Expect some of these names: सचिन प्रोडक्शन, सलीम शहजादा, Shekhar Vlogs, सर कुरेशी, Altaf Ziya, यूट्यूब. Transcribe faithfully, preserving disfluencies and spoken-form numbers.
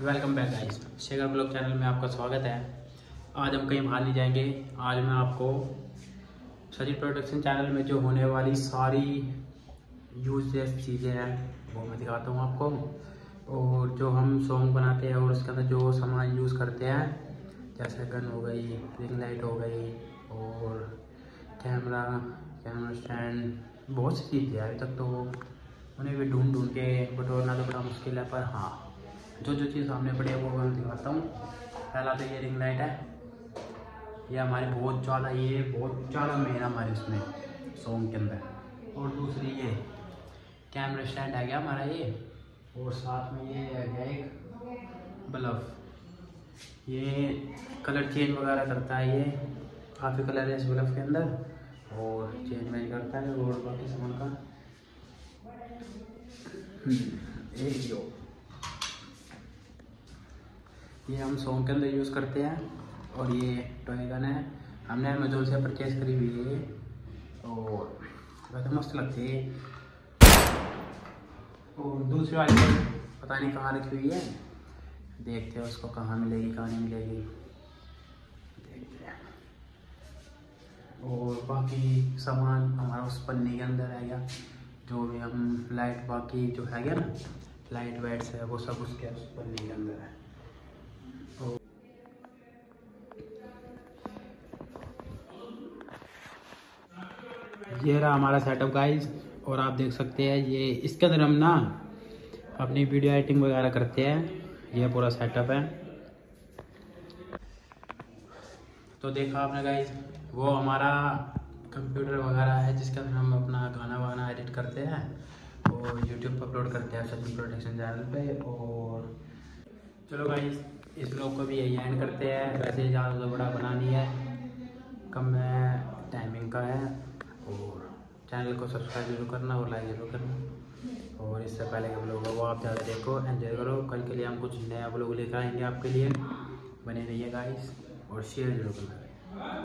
Welcome back guys, Shekhar blog channel में आपका स्वागत है। आज हम कहीं बाहर नहीं जाएंगे। आज मैं आपको सचिन प्रोडक्शन चैनल में जो होने वाली सारी यूजलेस चीज़ें हैं वो मैं दिखाता हूँ आपको। और जो हम सॉन्ग बनाते हैं और उसके अंदर जो सामान यूज़ करते हैं, जैसे गन हो गई, रिंग लाइट हो गई और कैमरा कैमरा स्टैंड, बहुत सी चीज़ें अभी तक तो उन्हें भी ढूंढ ढूंढ के बटोरना तो बड़ा मुश्किल है। पर हाँ, जो जो चीज़ सामने पड़ी है वो मैं दिखाता हूँ। पहला तो ये रिंग लाइट है। ये हमारे बहुत ज़्यादा ये बहुत ज़्यादा मेन हमारे उसमें सॉन्ग के अंदर। और दूसरी ये कैमरा स्टैंड आ गया हमारा ये। और साथ में ये आ गया एक बल्ब, ये कलर चेंज वगैरह करता है। ये काफ़ी कलर है इस बल्ब के अंदर और चेंज वेंज करता है। और बाकी सामान का एक जो ये हम सॉन्ग के अंदर यूज़ करते हैं। और ये टॉय गन है, हमने अमेजोन से परचेज करी हुई है और वैसे मस्त लगती है। और दूसरी वाली पता नहीं कहाँ रखी हुई है, देखते हैं उसको कहाँ मिलेगी कहाँ नहीं मिलेगी, देखते हैं। और बाकी सामान हमारा उस पन्नी के अंदर आ गया, जो भी हम लाइट बाकी जो है गया ना लाइट वाइट्स है वो सब उसके उस पन्नी के अंदर है। ये रहा हमारा सेटअप गाइस, और आप देख सकते हैं ये इसके अंदर हम ना अपनी वीडियो एडिटिंग वगैरह करते हैं। ये पूरा सेटअप है। तो देखा आपने गाइस, वो हमारा कंप्यूटर वगैरह है जिसके अंदर हम अपना गाना वाना एडिट करते हैं और यूट्यूब पर अपलोड करते हैं सचिन प्रोडक्शन चैनल पे। और चलो गाइस, इस ब्लॉग को भी यही एंड करते हैं। वैसे ज़्यादा बड़ा बनानी है, कम टाइमिंग का है। और चैनल को सब्सक्राइब जरूर करना और लाइक जरूर करना। और इससे पहले के ब्लॉग को आप ज़्यादा देखो, एंजॉय करो। कल के लिए हम कुछ नया ब्लॉग लेकर आएंगे आपके लिए, बने रहिए गाइस और शेयर जरूर करना।